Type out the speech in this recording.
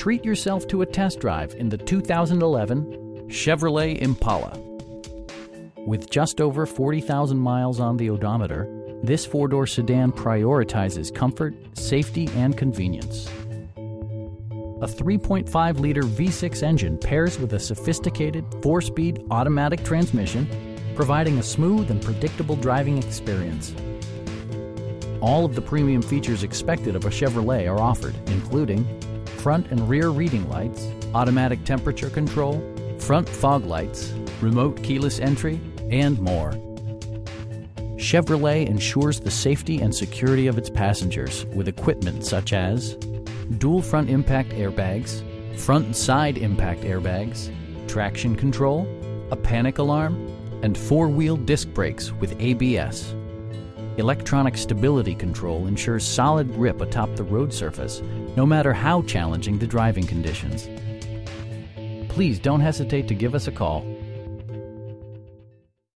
Treat yourself to a test drive in the 2011 Chevrolet Impala. With just over 40,000 miles on the odometer, this four-door sedan prioritizes comfort, safety, and convenience. A 3.5-liter V6 engine pairs with a sophisticated 4-speed automatic transmission, providing a smooth and predictable driving experience. All of the premium features expected of a Chevrolet are offered, including front and rear reading lights, automatic temperature control, front fog lights, remote keyless entry, and more. Chevrolet ensures the safety and security of its passengers with equipment such as dual front impact airbags, front and side impact airbags, traction control, a panic alarm, and four-wheel disc brakes with ABS. Electronic stability control ensures solid grip atop the road surface, no matter how challenging the driving conditions. Please don't hesitate to give us a call.